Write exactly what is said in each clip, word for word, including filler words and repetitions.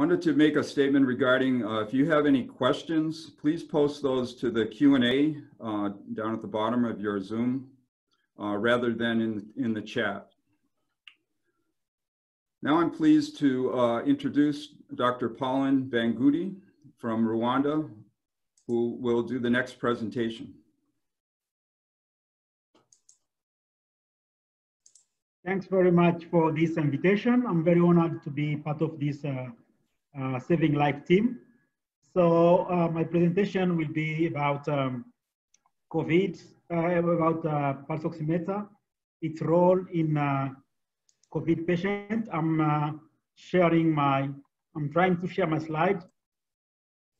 wanted to make a statement regarding uh, if you have any questions, please post those to the Q and A uh, down at the bottom of your Zoom uh, rather than in, in the chat. Now I'm pleased to uh, introduce Doctor Paulin Banguti from Rwanda, who will do the next presentation. Thanks very much for this invitation. I'm very honored to be part of this uh, uh, Saving Life team. So uh, my presentation will be about um, COVID, uh, about uh, pulse oximeter, its role in uh, COVID patient. I'm uh, sharing my, I'm trying to share my slide.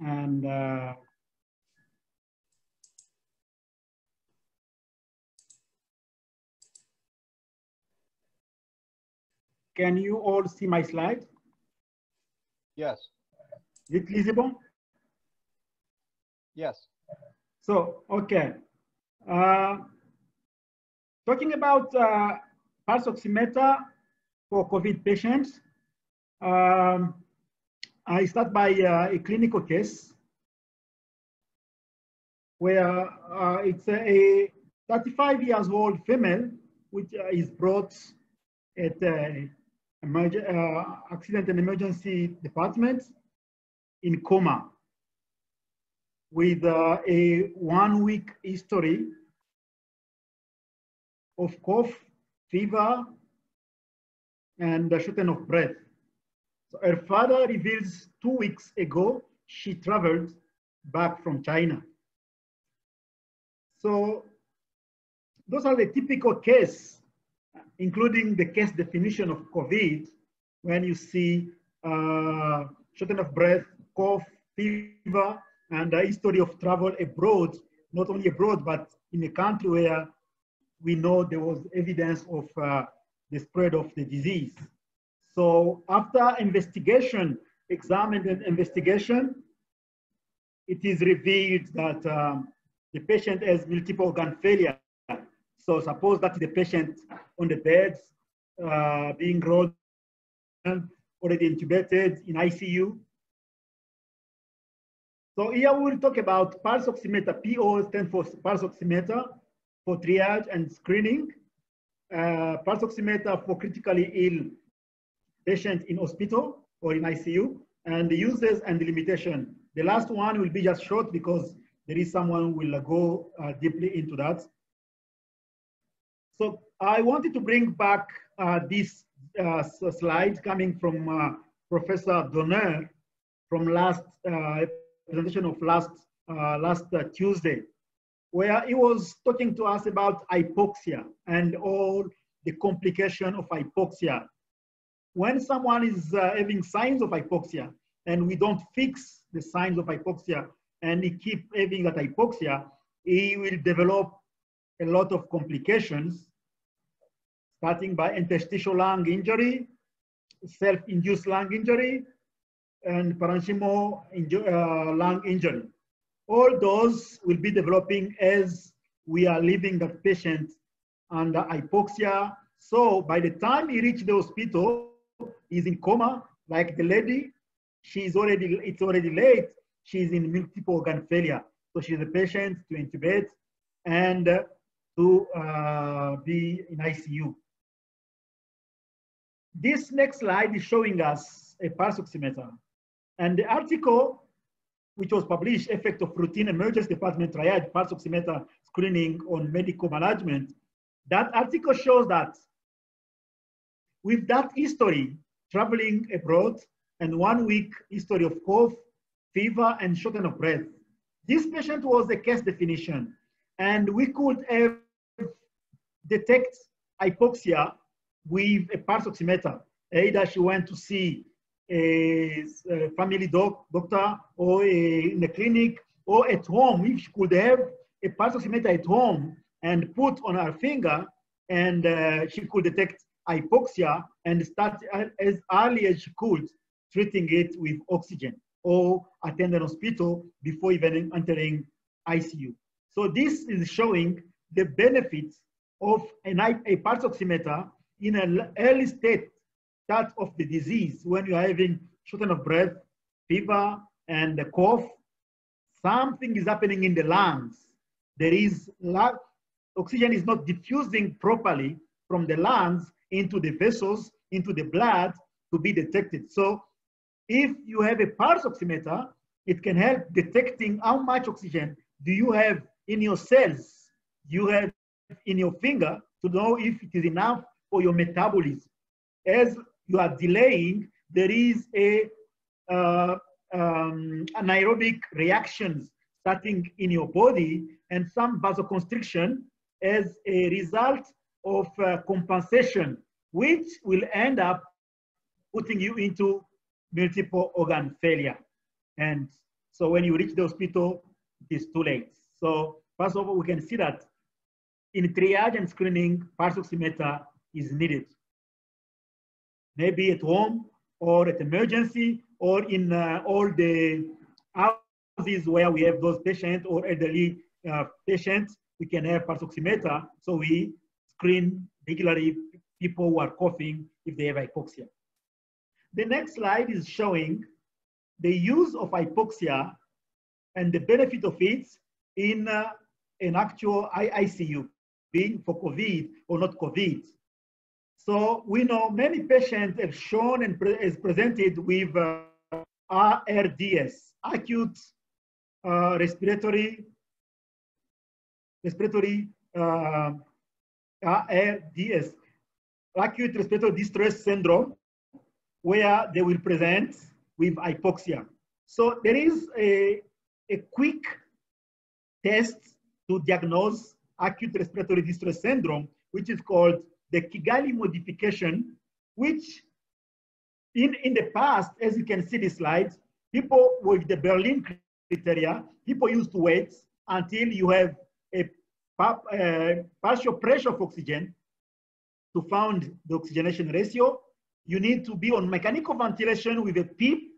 And uh, can you all see my slide? Yes. Is it visible? Yes. So, okay. Uh, talking about uh, pulse oximeter for COVID patients, um, I start by uh, a clinical case where uh, it's a thirty-five years old female which uh, is brought at a emerg uh, accident and emergency department in coma with uh, a one week history of cough, fever, and a shortness of breath. So her father reveals two weeks ago, she traveled back from China. So those are the typical case, including the case definition of COVID, when you see uh, shortness of breath, cough, fever, and a history of travel abroad, not only abroad, but in a country where we know there was evidence of uh, the spread of the disease. So after investigation, examined and investigation, it is revealed that um, the patient has multiple organ failure. So suppose that the patient on the bed, uh, being rolled, already intubated in I C U. So here we will talk about pulse oximeter. P O stands for pulse oximeter for triage and screening. Uh, pulse oximeter for critically ill patient in hospital or in I C U, and the uses and the limitation. The last one will be just short because there is someone who will go uh, deeply into that. So I wanted to bring back uh, this uh, slide coming from uh, Professor Donner from last uh, presentation of last, uh, last uh, Tuesday, where he was talking to us about hypoxia and all the complication of hypoxia. When someone is uh, having signs of hypoxia and we don't fix the signs of hypoxia and he keep having that hypoxia, he will develop a lot of complications, starting by interstitial lung injury, self-induced lung injury, and parenchymal inju uh, lung injury. All those will be developing as we are leaving the patient under hypoxia. So by the time he reaches the hospital, is in coma, like the lady, she's already, it's already late, she's in multiple organ failure. So she's a patient to intubate and uh, to uh, be in I C U. This next slide is showing us a pulse oximeter. And the article, which was published, Effect of Routine Emergency Department Triad Pulse Oximeter Screening on Medical Management, that article shows that with that history, traveling abroad, and one week history of cough, fever, and shortness of breath, this patient was a case definition. And we could have detect hypoxia with a pulse oximeter. Either she went to see a, a family doc, doctor, or a, in the clinic, or at home. If she could have a pulse oximeter at home and put on her finger, and uh, she could detect hypoxia and start as early as she could, treating it with oxygen or attend an hospital before even entering I C U. So this is showing the benefits of an, a pulse oximeter in an early state start of the disease when you are having shortness of breath, fever, and the cough. Something is happening in the lungs. There is oxygen is not diffusing properly from the lungs into the vessels, into the blood to be detected. So if you have a pulse oximeter, it can help detecting how much oxygen do you have in your cells, you have in your finger, to know if it is enough for your metabolism. As you are delaying, there is a uh, um, anaerobic reactions starting in your body and some vasoconstriction as a result of uh, compensation, which will end up putting you into multiple organ failure. And so when you reach the hospital, it is too late. So first of all, we can see that in triage and screening, pulse oximeter is needed. Maybe at home or at emergency or in uh, all the houses where we have those patients or elderly uh, patients, we can have pulse oximeter. So we screen regularly people who are coughing if they have hypoxia. The next slide is showing the use of hypoxia and the benefit of it in uh, an actual I C U, being for COVID or not COVID. So we know many patients have shown and pre is presented with uh, A R D S, acute uh, respiratory, respiratory uh, A R D S, acute respiratory distress syndrome, where they will present with hypoxia. So there is a, a quick test to diagnose acute respiratory distress syndrome, which is called the Kigali modification, which in, in the past, as you can see this slide, people with the Berlin criteria, people used to wait until you have a uh, partial pressure of oxygen to find the oxygenation ratio. You need to be on mechanical ventilation with a PEEP,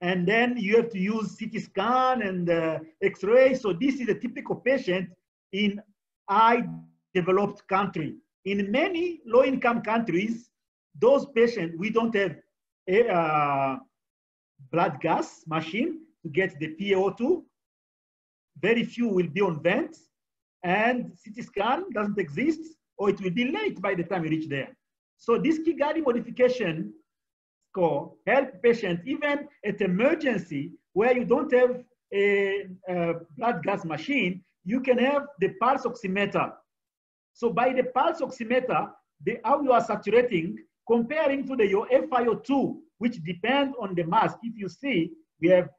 and then you have to use C T scan and uh, X-ray. So this is a typical patient in high-developed country. In many low-income countries, those patients, we don't have a uh, blood gas machine to get the P A O two. Very few will be on vent, and C T scan doesn't exist, or it will be late by the time you reach there. So this Kigali modification score helps patients even at emergency where you don't have a, a blood gas machine, you can have the pulse oximeter. So by the pulse oximeter, the, how you are saturating, comparing to the, your F I O two, which depends on the mask. If you see, we have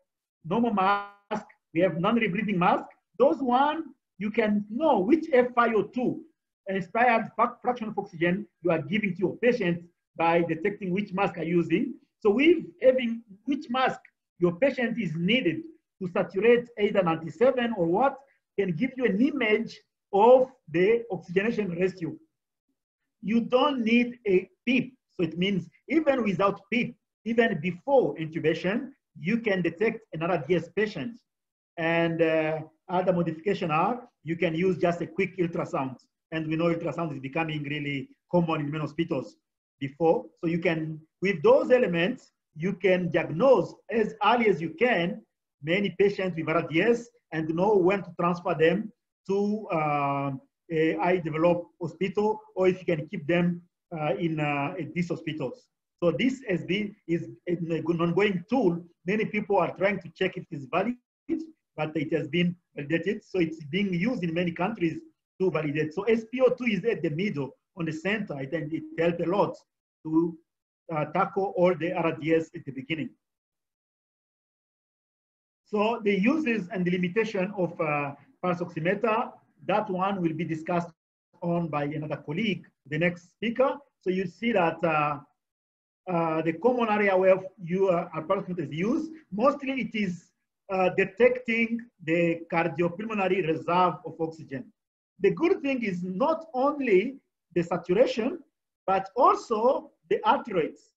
normal mask, we have non-rebreathing mask. Those one, you can know which F I O two inspired fraction of oxygen you are giving to your patient by detecting which mask are using. So with having which mask your patient is needed to saturate either ninety-seven or what, can give you an image of the oxygenation ratio. You don't need a PEEP. So it means even without PEEP, even before intubation, you can detect another D S patient. And uh, other modification are, you can use just a quick ultrasound. And we know ultrasound is becoming really common in many hospitals before. So you can, with those elements, you can diagnose as early as you can many patients with A R D S and know when to transfer them to uh, a high-developed hospital, or if you can keep them uh, in uh, these hospitals. So this has been, is an ongoing tool. Many people are trying to check if it is valid, but it has been validated. So it's being used in many countries to validate. So S P O two is at the middle, on the center, and it helped a lot to uh, tackle all the A R D S at the beginning. So the uses and the limitation of uh, pulse oximeter, that one will be discussed on by another colleague, the next speaker. So you see that uh, uh, the common area where you, uh, a pulse oximeter is used, mostly it is uh, detecting the cardiopulmonary reserve of oxygen. The good thing is not only the saturation, but also the heart rates.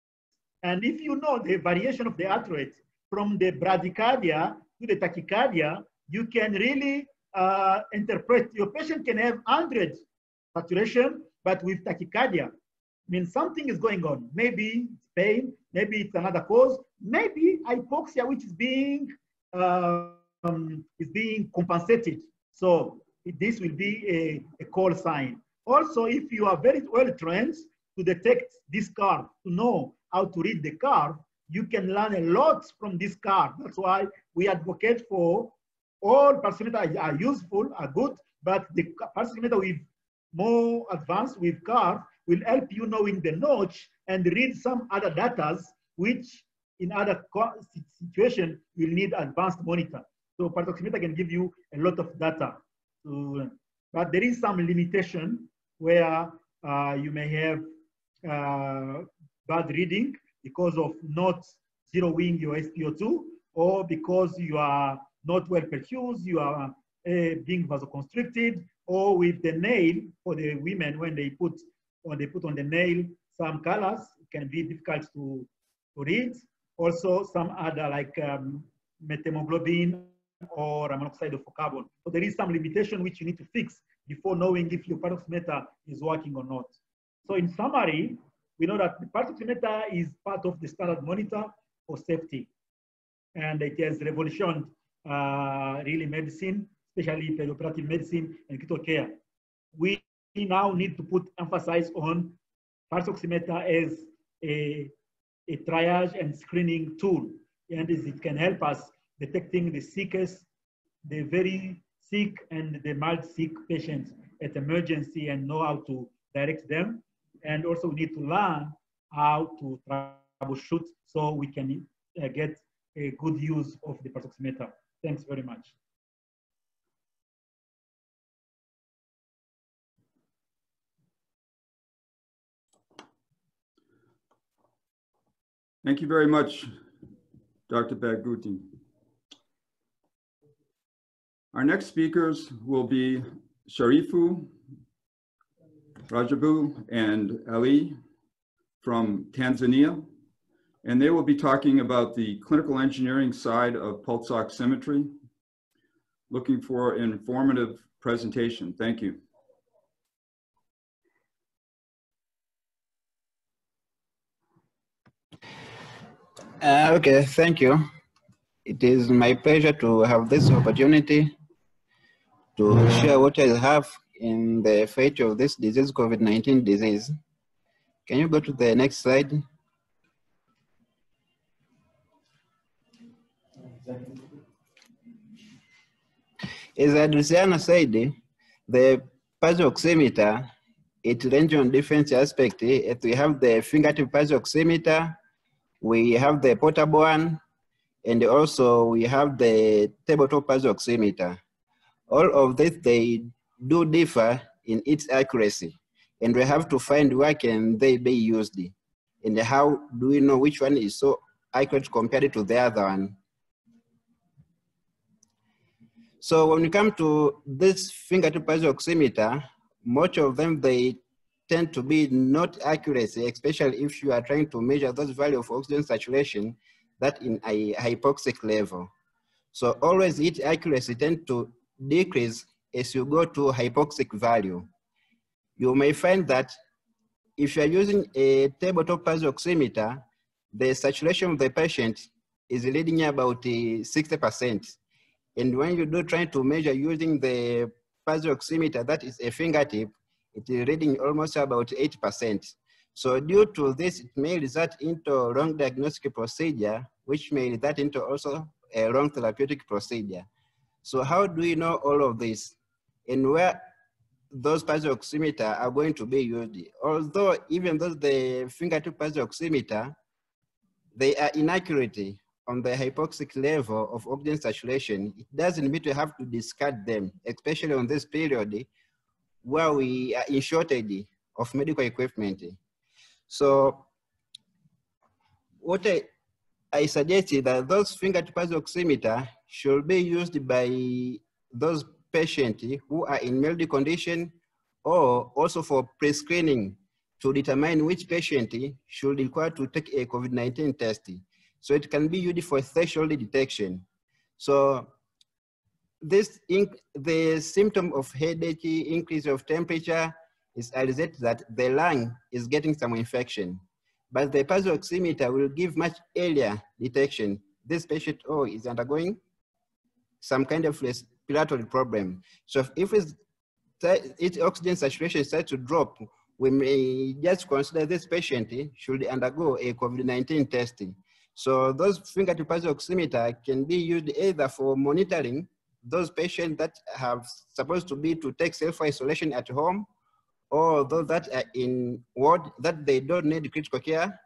And if you know the variation of the heart rate from the bradycardia to the tachycardia, you can really uh, interpret. Your patient can have one hundred saturation, but with tachycardia. I mean, something is going on. Maybe it's pain, maybe it's another cause, maybe hypoxia which is being uh, um, is being compensated. So this will be a, a call sign. Also, if you are very well trained to detect this curve, to know how to read the curve, you can learn a lot from this curve. That's why we advocate for all percentimeters are useful, are good, but the percentimeter with more advanced with curve will help you knowing the notch and read some other data which in other situation will need advanced monitor. So percentimeter can give you a lot of data. So, but there is some limitation where uh, you may have uh, bad reading because of not zeroing your S P O two or because you are not well perfused, you are uh, being vasoconstricted, or with the nail for the women when they put when they put on the nail some colors, it can be difficult to, to read. Also some other like um, methemoglobin or monoxide of carbon. So there is some limitation which you need to fix before knowing if your percentimeter is working or not. So in summary, we know that the percentimeter is part of the standard monitor for safety. And it has revolutionized uh, really medicine, especially perioperative medicine and critical care. We now need to put emphasis on percentimeter as a, a triage and screening tool. And it can help us detecting the sickest, the very sick and the mild sick patients at emergency and know how to direct them. And also we need to learn how to troubleshoot so we can uh, get a good use of the percentimeter. Thanks very much. Thank you very much, Doctor Banguti. Our next speakers will be Sharifu Rajabu and Ali from Tanzania, and they will be talking about the clinical engineering side of pulse oximetry. Looking for an informative presentation. Thank you. Uh, okay, thank you. It is my pleasure to have this opportunity to share what I have in the fight of this disease, COVID nineteen disease. Can you go to the next slide? As Adriana said, the pulse oximeter, it ranges on different aspects. We have the fingertip pulse oximeter, we have the portable one, and also we have the tabletop pulse oximeter. All of this, they do differ in its accuracy, and we have to find where can they be used, and how do we know which one is so accurate compared to the other one. So when we come to this fingertip pulse oximeter, much of them, they tend to be not accurate, especially if you are trying to measure those value of oxygen saturation that in a hypoxic level. So always its accuracy tend to decrease as you go to hypoxic value. You may find that if you're using a tabletop pulse oximeter, the saturation of the patient is leading about sixty percent. And when you do try to measure using the pulse oximeter that is a fingertip, it is reading almost about eighty percent. So due to this, it may result into a wrong diagnostic procedure, which may result into also a wrong therapeutic procedure. So how do we know all of this and where those pulse oximeter are going to be used? Although even though the fingertip pulse oximeter, they are inaccurate on the hypoxic level of oxygen saturation, it doesn't mean to have to discard them, especially on this period where we are in shortage of medical equipment. So what I, I suggested that those fingertip pulse oximeter should be used by those patients who are in mild condition, or also for pre-screening to determine which patient should require to take a COVID nineteen test. So it can be used for threshold detection. So this, the symptom of headache, increase of temperature, is a result that the lung is getting some infection. but the pulse oximeter will give much earlier detection. This patient O is undergoing some kind of respiratory problem. So if it's, its oxygen saturation starts to drop, we may just consider this patient should undergo a COVID nineteen testing. So those fingertip pulse oximeter can be used either for monitoring those patients that have supposed to be to take self-isolation at home, or those that are in ward that they don't need critical care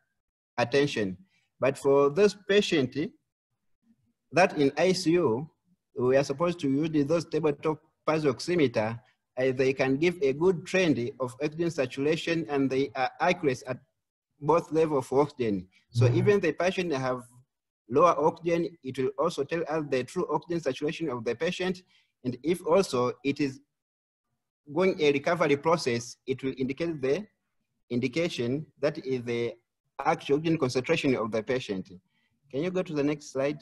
attention. But for those patients that in I C U, we are supposed to use those tabletop pulse oximeter. Uh, they can give a good trend of oxygen saturation, and they are accurate at both levels of oxygen. So mm-hmm. even the patient have lower oxygen, it will also tell us the true oxygen saturation of the patient. And if also it is going a recovery process, it will indicate the indication that is the actual oxygen concentration of the patient. Can you go to the next slide?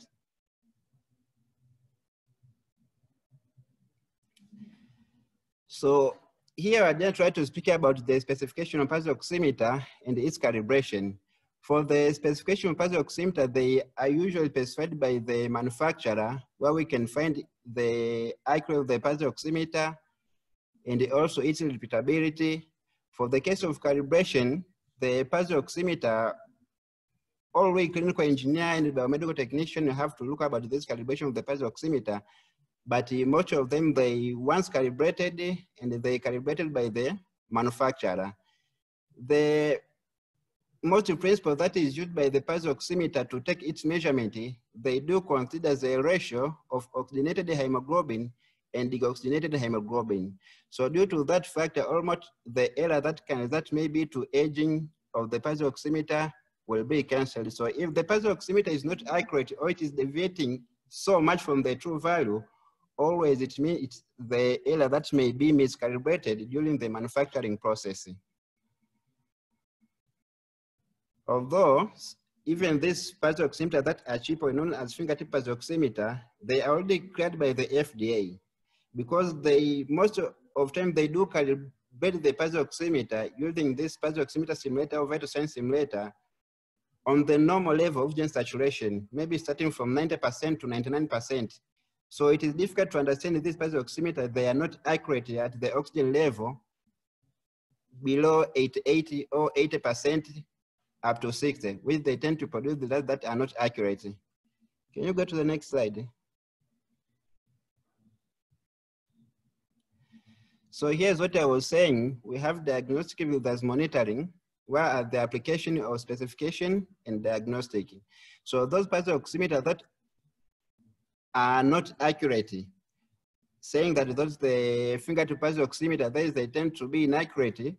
So here I just try to speak about the specification of pulse oximeter and its calibration. For the specification of pulse oximeter, they are usually specified by the manufacturer, where we can find the accuracy of the pulse oximeter and also its repeatability. For the case of calibration, the pulse oximeter, always clinical engineer and biomedical technician have to look about this calibration of the pulse oximeter. But most of them, they once calibrated and they calibrated by the manufacturer. The most principle that is used by the pulse oximeter to take its measurement, they do consider the ratio of oxygenated hemoglobin and deoxygenated hemoglobin. So due to that factor, almost the error that can that may be to aging of the pulse oximeter will be cancelled. So if the pulse oximeter is not accurate or it is deviating so much from the true value, always it means it's the error that may be miscalibrated during the manufacturing process. Although even these pulse oximeters that are cheaper, known as fingertip pulse oximeter, they are already cleared by the F D A, because they most of time they do calibrate the pulse oximeter using this pulse oximeter simulator or vital sign simulator on the normal level of oxygen saturation, maybe starting from ninety percent to ninety-nine percent. So it is difficult to understand this pulse oximeter. They are not accurate at the oxygen level below eighty or eighty percent up to sixty, which they tend to produce the results that are not accurate. Can you go to the next slide? So here's what I was saying. We have diagnostic with as monitoring, where are the application or specification and diagnostic. So those pulse oximeter that are not accurate, saying that those the fingertip pulse oximeter, that is, they tend to be inaccurate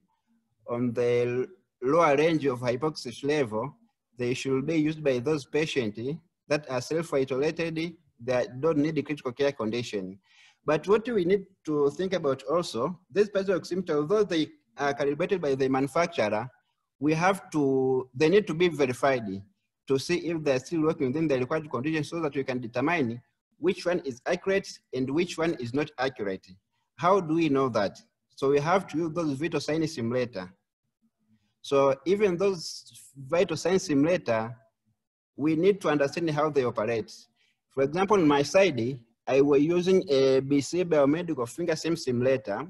on the lower range of hypoxic level. They should be used by those patients that are self-isolated, that don't need a critical care condition. But what we need to think about also, these pulse oximeter, although they are calibrated by the manufacturer, we have to, they need to be verified to see if they're still working within the required conditions, so that we can determine which one is accurate and which one is not accurate. How do we know that? So we have to use those vital sign simulator. So even those vital sign simulator, we need to understand how they operate. For example, on my side, I was using a B C Biomedical Finger Sim Simulator.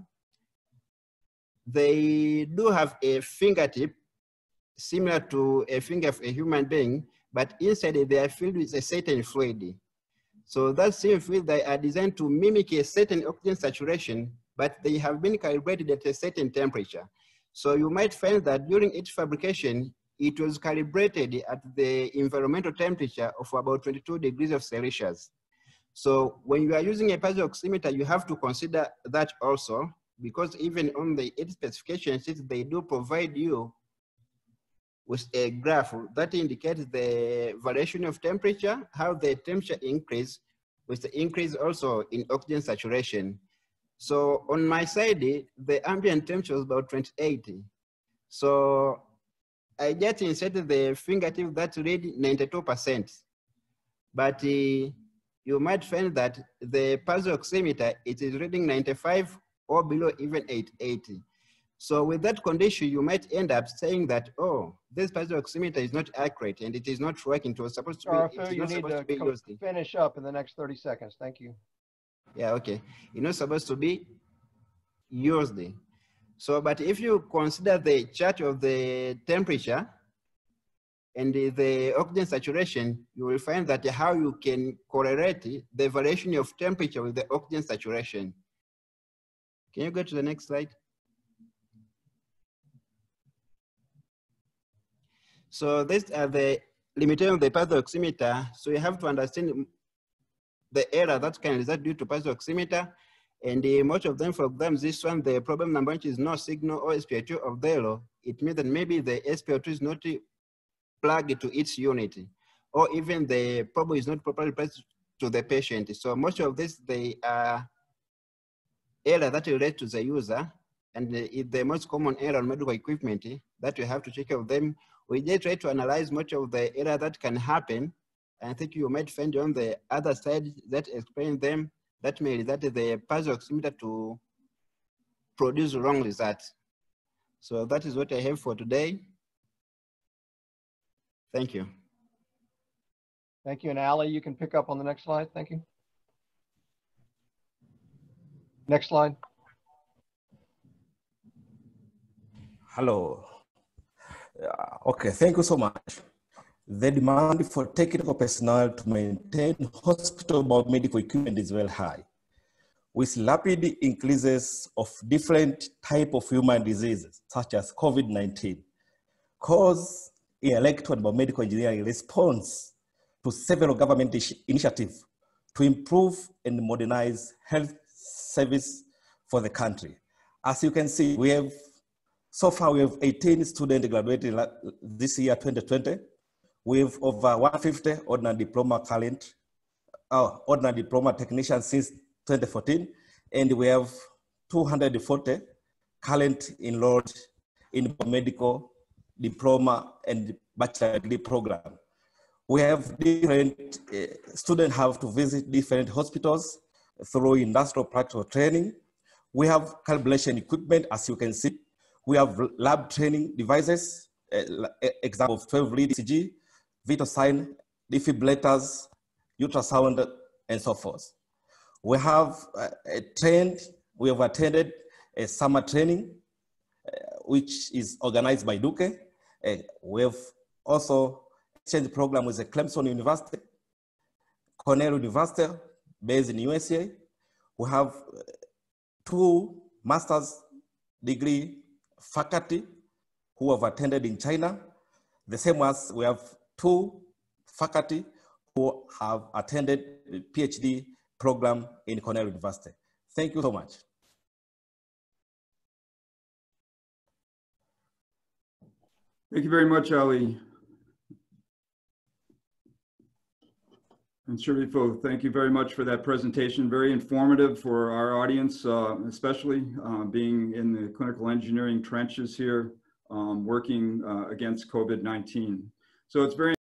They do have a fingertip similar to a finger of a human being, but inside they are filled with a certain fluid. So that same fluid, they are designed to mimic a certain oxygen saturation, but they have been calibrated at a certain temperature. So you might find that during each fabrication, it was calibrated at the environmental temperature of about twenty-two degrees of Celsius. So when you are using a pulse oximeter, you have to consider that also, because even on the eight specifications, they do provide you with a graph that indicates the variation of temperature, how the temperature increase with the increase also in oxygen saturation. So on my side, the ambient temperature was about twenty-eight. So I just inserted the fingertip that read ninety-two percent. But uh, you might find that the pulse oximeter, it is reading ninety-five or below, even eighty-eight. So with that condition, you might end up saying that, oh, this particular oximeter is not accurate and it is not working. It was supposed to be, oh, it's not supposed to be used. Finish up in the next thirty seconds. Thank you. Yeah, okay. It's not supposed to be used. So, but if you consider the chart of the temperature and the, the oxygen saturation, you will find that how you can correlate the variation of temperature with the oxygen saturation. Can you go to the next slide? So these are the limitations of the partial oximeter. So you have to understand the error that can result due to partial oximeter. And uh, most of them, for example, this one, the problem number one is no signal or S P O two available. It means that maybe the S P O two is not plugged to its unit, or even the probe is not properly placed to the patient. So most of this, they are error that relates to the user, and the, the most common error on medical equipment that we have to check of them. We just try to analyze much of the error that can happen. I think you might find on the other side that explain them, that may result the partial oximeter to produce wrong results. So that is what I have for today. Thank you. Thank you, and Ali, you can pick up on the next slide, thank you. Next slide. Hello. Okay, thank you so much. The demand for technical personnel to maintain hospital biomedical equipment is well high, with rapid increases of different types of human diseases, such as COVID nineteen, cause electron biomedical engineering response to several government initiatives to improve and modernize health service for the country. As you can see, we have So far, we have eighteen students graduating this year, twenty twenty. We have over one hundred fifty ordinary diploma current, uh, ordinary diploma technicians since twenty fourteen, and we have two hundred forty current enrolled in medical diploma and bachelor degree program. We have different uh, students have to visit different hospitals through industrial practical training. We have calibration equipment, as you can see. We have lab training devices, example of twelve lead E C G, vital sign, defibrillators, ultrasound, and so forth. We have uh, trained, we have attended a summer training, uh, which is organized by Duke. Uh, we have also exchange program with the Clemson University, Cornell University, based in U S A. We have two master's degree faculty who have attended in China, the same as we have two faculty who have attended the PhD program in Cornell University. Thank you so much. Thank you very much, Ali. And Sharifu, thank you very much for that presentation. Very informative for our audience, uh, especially uh, being in the clinical engineering trenches here, um, working uh, against COVID nineteen. So it's very